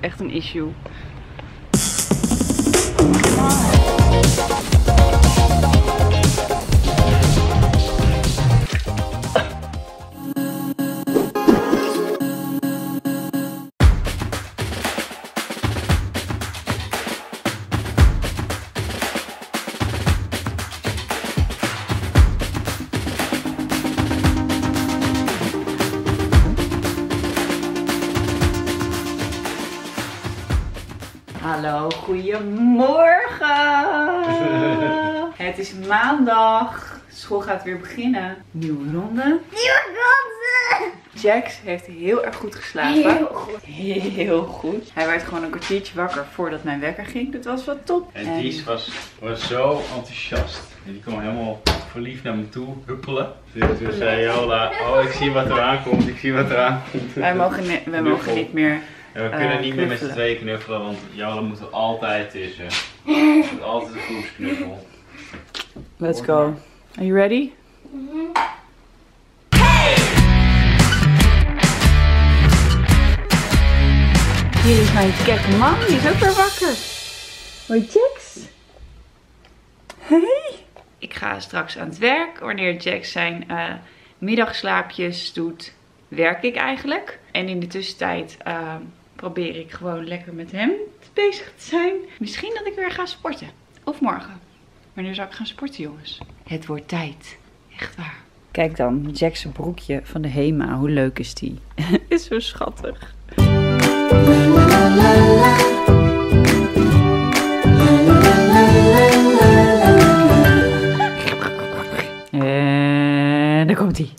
echt een issue. Hallo, goedemorgen! Het is maandag. School gaat weer beginnen. Nieuwe ronde. Nieuwe ronde! Jax heeft heel erg goed geslapen. Heel goed. Heel goed. Hij werd gewoon een kwartiertje wakker voordat mijn wekker ging. Dat was wel top. En Dies was zo enthousiast. Die kwam helemaal verliefd naar me toe, huppelen. Dus zei Jola, oh ik zie wat er aankomt, ik zie wat er aankomt. Wij mogen niet meer... Ja, we kunnen niet meer met z'n tweeën knuffelen, want Jola moet er altijd tussen. Altijd een groepsknuffel. Let's go. Are you ready? Mm-hmm. Hey! Hier is mijn gekke man, die is ook weer wakker. Hoi Jax. Hey. Ik ga straks aan het werk. Wanneer Jax zijn middagslaapjes doet, werk ik eigenlijk. En in de tussentijd... probeer ik gewoon lekker met hem bezig te zijn. Misschien dat ik weer ga sporten. Of morgen. Wanneer zou ik gaan sporten, jongens? Het wordt tijd. Echt waar. Kijk dan, Jax' broekje van de Hema. Hoe leuk is die? Is zo schattig. En daar komt hij.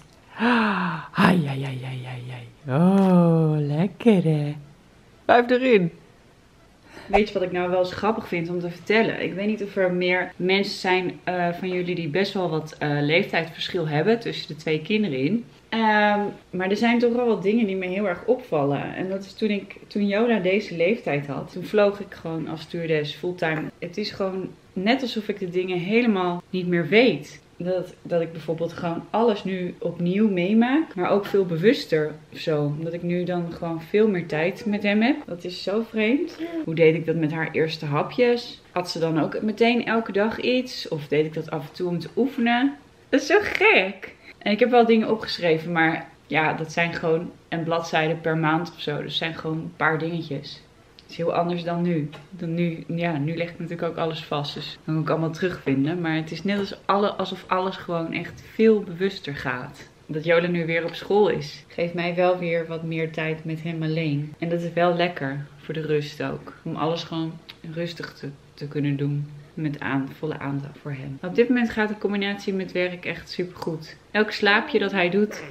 Ai, ai, ai, ai, ai. Oh, lekker hè. Blijf erin. Weet je wat ik nou wel eens grappig vind om te vertellen? Ik weet niet of er meer mensen zijn van jullie die best wel wat leeftijdsverschil hebben tussen de twee kinderen in. Maar er zijn toch wel wat dingen die me heel erg opvallen. En dat is toen Jola deze leeftijd had, toen vloog ik gewoon als stewardess fulltime. Het is gewoon net alsof ik de dingen helemaal niet meer weet. Dat ik bijvoorbeeld gewoon alles nu opnieuw meemaak. Maar ook veel bewuster of zo. Omdat ik nu dan gewoon veel meer tijd met hem heb. Dat is zo vreemd. Hoe deed ik dat met haar eerste hapjes? Had ze dan ook meteen elke dag iets? Of deed ik dat af en toe om te oefenen? Dat is zo gek. En ik heb wel dingen opgeschreven. Maar ja, dat zijn gewoon een bladzijde per maand of zo. Dus dat zijn gewoon een paar dingetjes. Het is heel anders dan nu. Nu leg ik natuurlijk ook alles vast. Dus dat moet ik allemaal terugvinden. Maar het is net alsof alles gewoon echt veel bewuster gaat. Dat Jola nu weer op school is, geeft mij wel weer wat meer tijd met hem alleen. En dat is wel lekker voor de rust ook. Om alles gewoon rustig te kunnen doen. Met volle aandacht voor hem. Op dit moment gaat de combinatie met werk echt super goed. Elk slaapje dat hij doet...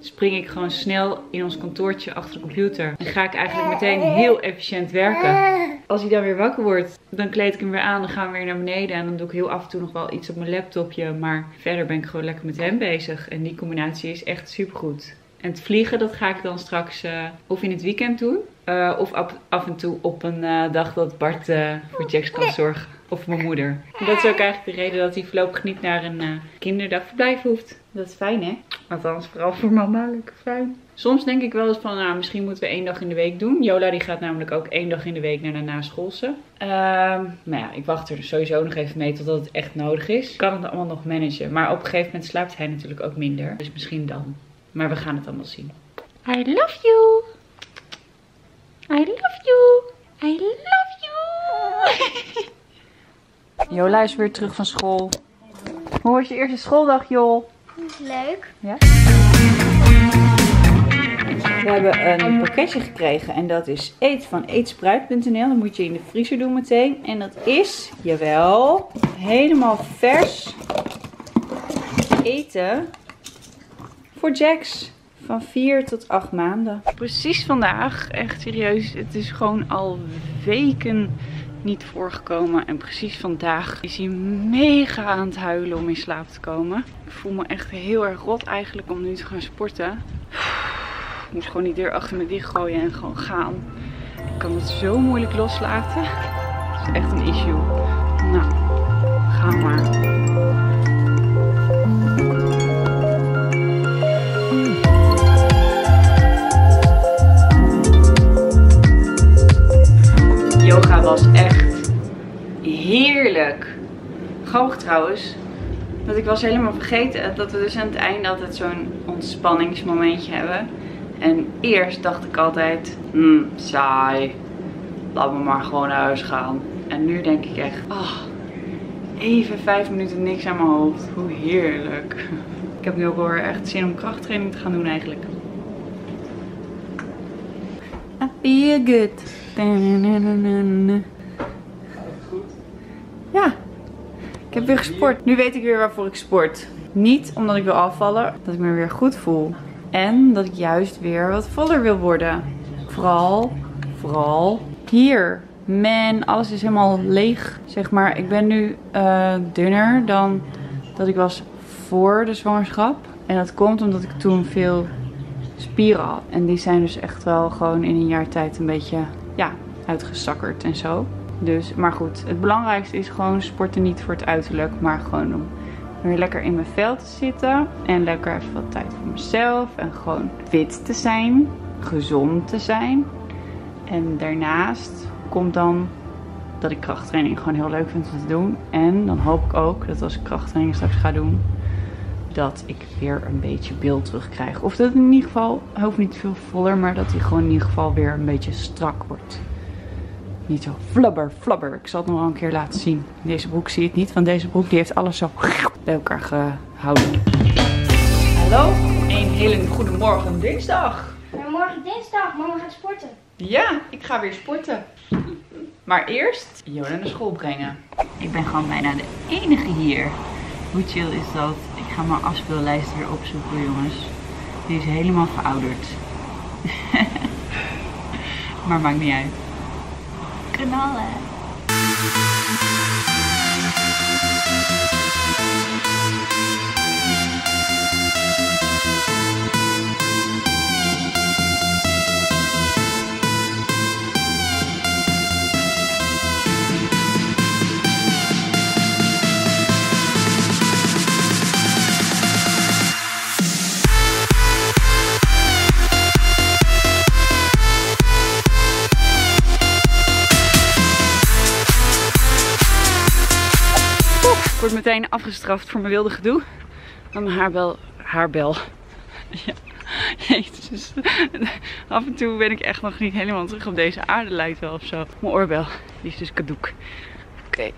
spring ik gewoon snel in ons kantoortje achter de computer. En ga ik eigenlijk meteen heel efficiënt werken. Als hij dan weer wakker wordt, dan kleed ik hem weer aan. Dan gaan we weer naar beneden. En dan doe ik heel af en toe nog wel iets op mijn laptopje. Maar verder ben ik gewoon lekker met hem bezig. En die combinatie is echt supergoed. En het vliegen, dat ga ik dan straks of in het weekend doen. Of af en toe op een dag dat Bart voor Jax kan zorgen. Of mijn moeder. En dat is ook eigenlijk de reden dat hij voorlopig niet naar een kinderdagverblijf hoeft. Dat is fijn hè? Althans, vooral voor mama, lekker fijn. Soms denk ik wel eens van, nou, misschien moeten we 1 dag in de week doen. Jola die gaat namelijk ook 1 dag in de week naar de naschoolse. Maar ja, ik wacht er sowieso nog even mee totdat het echt nodig is. Ik kan het allemaal nog managen. Maar op een gegeven moment slaapt hij natuurlijk ook minder. Dus misschien dan. Maar we gaan het allemaal zien. I love you. I love you. I love you. Jola is weer terug van school. Hoe was je eerste schooldag, Jool? Leuk. Ja? We hebben een pakketje gekregen en dat is van eetspruit.nl. Dat moet je in de vriezer doen meteen. En dat is, jawel, helemaal vers eten voor Jax. Van 4 tot 8 maanden. Precies vandaag, echt serieus. Het is gewoon al weken niet voorgekomen. En precies vandaag is hij mega aan het huilen om in slaap te komen. Ik voel me echt heel erg rot eigenlijk om nu te gaan sporten. Ik moet gewoon die deur achter me dicht gooien en gewoon gaan. Ik kan het zo moeilijk loslaten. Het is echt een issue. Nou, ga maar. yoga was echt heerlijk. Grappig trouwens, want ik was helemaal vergeten dat we dus aan het einde altijd zo'n ontspanningsmomentje hebben. En eerst dacht ik altijd, saai, laat me maar gewoon naar huis gaan. En nu denk ik echt, even 5 minuten niks aan mijn hoofd. Hoe heerlijk. Ik heb nu ook weer echt zin om krachttraining te gaan doen eigenlijk. I feel good. Ja, ik heb weer gesport. Nu weet ik weer waarvoor ik sport. Niet omdat ik wil afvallen, dat ik me weer goed voel. En dat ik juist weer wat voller wil worden. Vooral hier. Man, alles is helemaal leeg, zeg maar. Ik ben nu dunner dan dat ik was voor de zwangerschap. En dat komt omdat ik toen veel spieren had. En die zijn dus echt wel gewoon in een jaar tijd een beetje, ja, uitgezakkerd en zo. Dus, maar goed. Het belangrijkste is gewoon sporten niet voor het uiterlijk, maar gewoon om weer lekker in mijn vel te zitten. En lekker even wat tijd voor mezelf. En gewoon fit te zijn. Gezond te zijn. En daarnaast komt dan dat ik krachttraining gewoon heel leuk vind om te doen. En dan hoop ik ook dat als ik krachttraining straks ga doen, dat ik weer een beetje beeld terugkrijg. Of dat in ieder geval, hoop niet veel voller, maar dat hij gewoon in ieder geval weer een beetje strak wordt. Niet zo flubber. Ik zal het nog wel een keer laten zien. Deze broek zie je het niet, want deze broek die heeft alles zo bij elkaar gehouden. Hallo, een hele goede morgen dinsdag. Morgen dinsdag, mama gaat sporten. Ja, ik ga weer sporten. Maar eerst Jola naar school brengen. Ik ben gewoon bijna de enige hier. Hoe chill is dat? Ik ga mijn afspeellijst weer opzoeken, jongens. Die is helemaal verouderd. Maar maakt niet uit. Knallen. Ik word meteen afgestraft voor mijn wilde gedoe. Aan mijn haarbel. Ja. Jezus. Af en toe ben ik echt nog niet helemaal terug op deze aarde, lijkt wel of zo. Mijn oorbel, die is dus kadoek. Oké,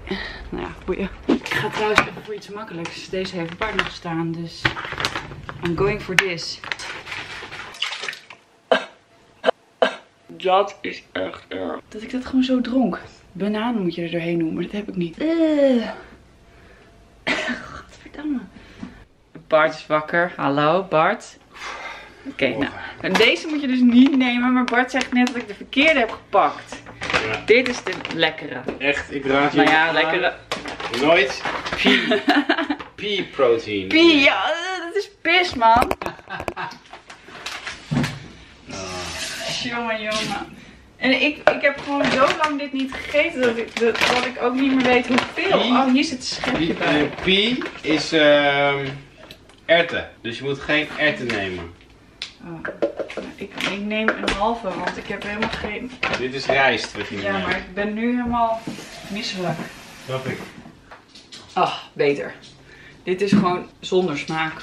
nou ja, boeien. Ik ga trouwens even voor iets makkelijks. Deze heeft Bart nog staan, dus I'm going for this. Dat is echt erg. Dat ik dat gewoon zo dronk. Banaan moet je er doorheen doen, maar dat heb ik niet. Godverdamme. Bart is wakker. Hallo, Bart. Oké, nou. En deze moet je dus niet nemen, maar Bart zegt net dat ik de verkeerde heb gepakt. Ja. Dit is de lekkere. Echt, ik raad je nou ja, lekkere. Nooit pea-protein. Pea, ja, dat is pis, man. Jongen. En ik heb gewoon zo lang dit niet gegeten dat ik ook niet meer weet hoeveel. Oh, hier zit een schepje bij. Pea is erwten. Dus je moet geen erwten nemen. Oh. Ik neem een halve, want ik heb helemaal geen... Dit is rijst wat je neemt. Ja, maar ik ben nu helemaal misselijk. Snap ik. Beter. Dit is gewoon zonder smaak.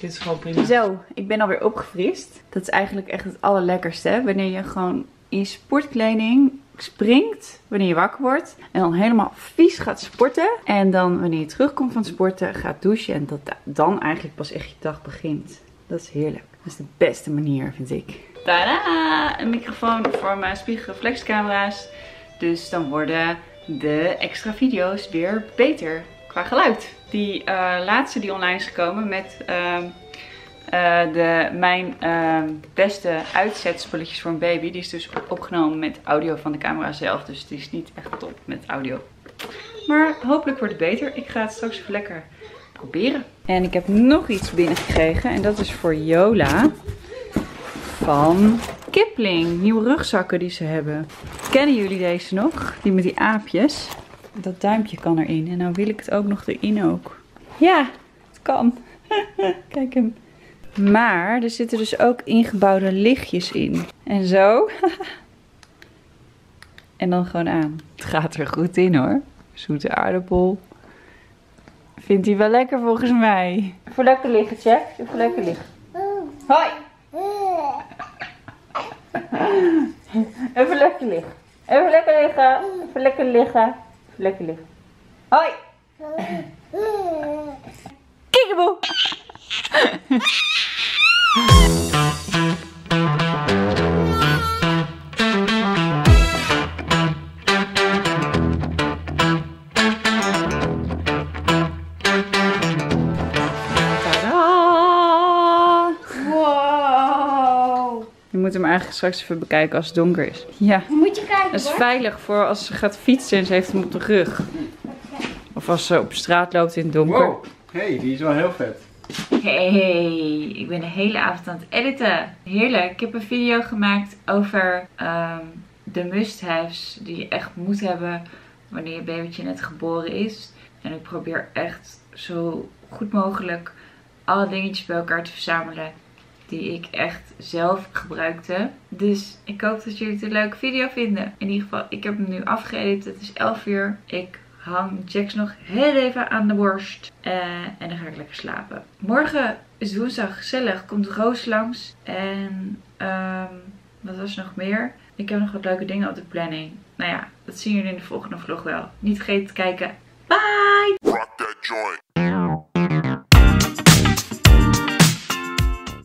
Dit is gewoon prima. Zo, ik ben alweer opgefrist. Dat is eigenlijk echt het allerlekkerste, hè? Wanneer je gewoon in sportkleding springt wanneer je wakker wordt. En dan helemaal vies gaat sporten. En dan wanneer je terugkomt van sporten gaat douchen. En dat dan eigenlijk pas echt je dag begint. Dat is heerlijk. Dat is de beste manier, vind ik. Tadaa! Een microfoon voor mijn spiegelreflexcamera's. Dus dan worden de extra video's weer beter qua geluid. Die laatste die online is gekomen met... mijn beste uitzetspulletjes voor een baby. Die is dus opgenomen met audio van de camera zelf. Dus die is niet echt top met audio. Maar hopelijk wordt het beter. Ik ga het straks even lekker proberen. En ik heb nog iets binnengekregen. En dat is voor Jola. Van Kipling. Nieuwe rugzakken die ze hebben. Kennen jullie deze nog? Die met die aapjes. Dat duimpje kan erin. En nou wil ik het ook nog erin ook. Ja, het kan. Kijk hem. Maar er zitten dus ook ingebouwde lichtjes in. En zo. En dan gewoon aan. Het gaat er goed in hoor. Zoete aardappel. Vindt hij wel lekker volgens mij. Voor lekker liggen, Jack. Voor lekker liggen. Hoi! Even lekker liggen. Even lekker liggen. Even lekker liggen. Even lekker liggen. Hoi! Kikkeboe! Hem eigenlijk straks even bekijken als het donker is. Ja, moet je kijken, dat is veilig voor als ze gaat fietsen en ze heeft hem op de rug. Of als ze op straat loopt in het donker. Wow, hey, die is wel heel vet. Hey, ik ben de hele avond aan het editen. Heerlijk, ik heb een video gemaakt over de must-haves die je echt moet hebben wanneer je babytje net geboren is. En ik probeer echt zo goed mogelijk alle dingetjes bij elkaar te verzamelen die ik echt zelf gebruikte. Dus ik hoop dat jullie het een leuke video vinden. In ieder geval, ik heb hem nu afgeëdit. Het is 11 uur. Ik hang Jax nog heel even aan de borst. En dan ga ik lekker slapen. Morgen is woensdag gezellig. Komt Roos langs. En wat was er nog meer? Ik heb nog wat leuke dingen op de planning. Nou ja, dat zien jullie in de volgende vlog wel. Niet vergeten te kijken. Bye!